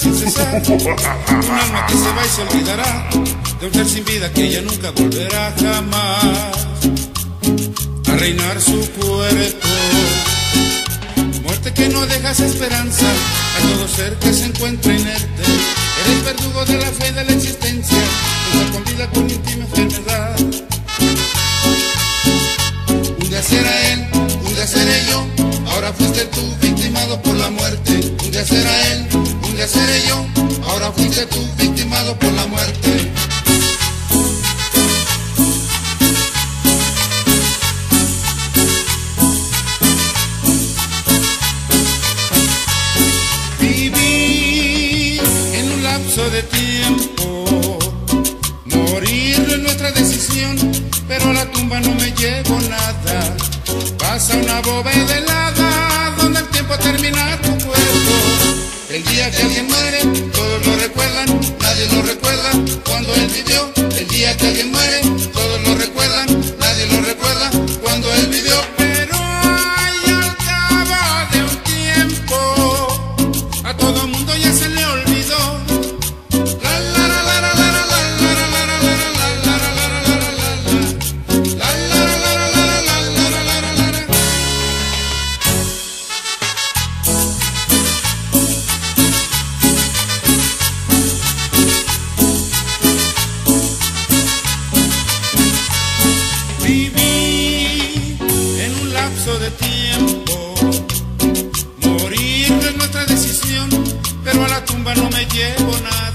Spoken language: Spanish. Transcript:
Sin cesar, un alma que se va y se olvidará de un ser sin vida que ella nunca volverá jamás a reinar su cuerpo. Muerte que no dejas esperanza a todo ser que se encuentra inerte. Eres verdugo de la fe y de la existencia, lucha con vida con íntima enfermedad. Un día será él, un día seré yo, ahora fuiste tú victimado por la muerte. Un día será él, un día seré yo, ahora fuiste tú victimado por la muerte. Vivir en un lapso de tiempo, morir no es nuestra decisión, pero a la tumba no me llevo nada. Pasa una bóveda helada donde el tiempo termina tu cuerpo. El día que alguien muere, todos lo recuerdan, nadie lo recuerda cuando él vivió. El día que alguien muere, todos lo recuerdan, nadie lo recuerda cuando él vivió. Pero ay, al cabo de un tiempo, a todo mundo ya se le olvidó. Tiempo, morir no es nuestra decisión, pero a la tumba no me llevo nada.